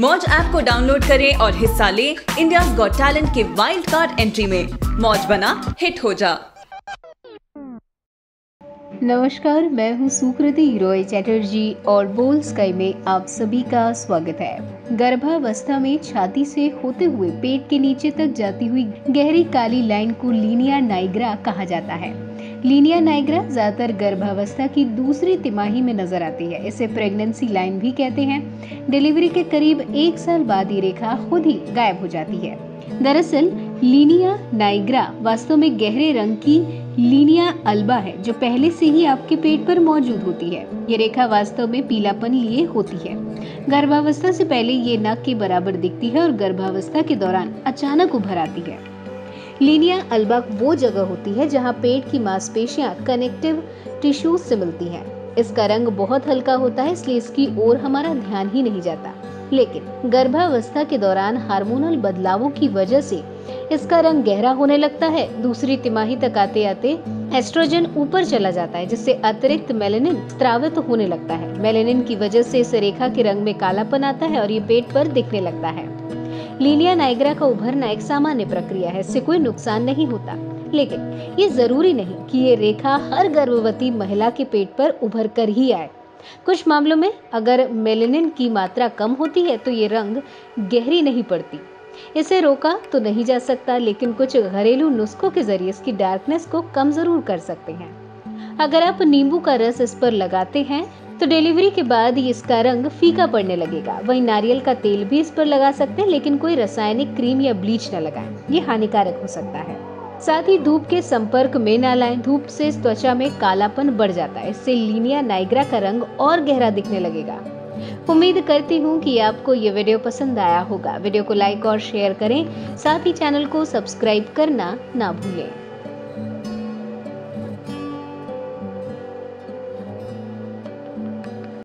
मौज ऐप को डाउनलोड करें और हिस्सा लें इंडियाज गॉट टैलेंट के वाइल्ड कार्ड एंट्री में। मौज बना हिट हो जा। नमस्कार, मैं हूँ सुकृति रॉय चैटर्जी और बोल्डस्काई में आप सभी का स्वागत है। गर्भावस्था में छाती से होते हुए पेट के नीचे तक जाती हुई गहरी काली लाइन को लीनिया नाइग्रा कहा जाता है। लीनिया नाइग्रा ज़्यादातर गर्भावस्था की दूसरी तिमाही में नजर आती है। इसे प्रेगनेंसी लाइन भी कहते हैं। डिलीवरी के करीब एक साल बाद ये रेखा खुद ही गायब हो जाती है। दरअसल लीनिया नाइग्रा वास्तव में गहरे रंग की लीनिया अल्बा है, जो पहले से ही आपके पेट पर मौजूद होती है। ये रेखा वास्तव में पीलापन लिए होती है। गर्भावस्था से पहले ये नाक के बराबर दिखती है और गर्भावस्था के दौरान अचानक उभर आती है। लीनिया अल्बा वो जगह होती है जहाँ पेट की मांसपेशियाँ कनेक्टिव टिश्यूज से मिलती हैं। इसका रंग बहुत हल्का होता है, इसलिए इसकी ओर हमारा ध्यान ही नहीं जाता। लेकिन गर्भावस्था के दौरान हार्मोनल बदलावों की वजह से इसका रंग गहरा होने लगता है। दूसरी तिमाही तक आते आते एस्ट्रोजन ऊपर चला जाता है, जिससे अतिरिक्त मेलेनिन स्रावित होने लगता है। मेलेनिन की वजह से इस रेखा के रंग में कालापन आता है और ये पेट पर दिखने लगता है। लीनिया नाइग्रा का उभरना एक सामान्य प्रक्रिया है, इससे कोई नुकसान नहीं होता। लेकिन ये जरूरी नहीं कि ये रेखा हर गर्भवती महिला के पेट पर उभर कर ही आए। कुछ मामलों में अगर मेलेनिन की मात्रा कम होती है तो ये रंग गहरी नहीं पड़ती। इसे रोका तो नहीं जा सकता, लेकिन कुछ घरेलू नुस्खों के जरिए इसकी डार्कनेस को कम जरूर कर सकते हैं। अगर आप नींबू का रस इस पर लगाते हैं तो डिलीवरी के बाद इसका रंग फीका पड़ने लगेगा। वहीं नारियल का तेल भी इस पर लगा सकते हैं, लेकिन कोई रासायनिक क्रीम या ब्लीच न लगाएं, ये हानिकारक हो सकता है। साथ ही धूप के संपर्क में न लाएं। धूप से त्वचा में कालापन बढ़ जाता है, इससे लीनिया नाइग्रा का रंग और गहरा दिखने लगेगा। उम्मीद करती हूँ कि आपको ये वीडियो पसंद आया होगा। वीडियो को लाइक और शेयर करें, साथ ही चैनल को सब्सक्राइब करना ना भूलें।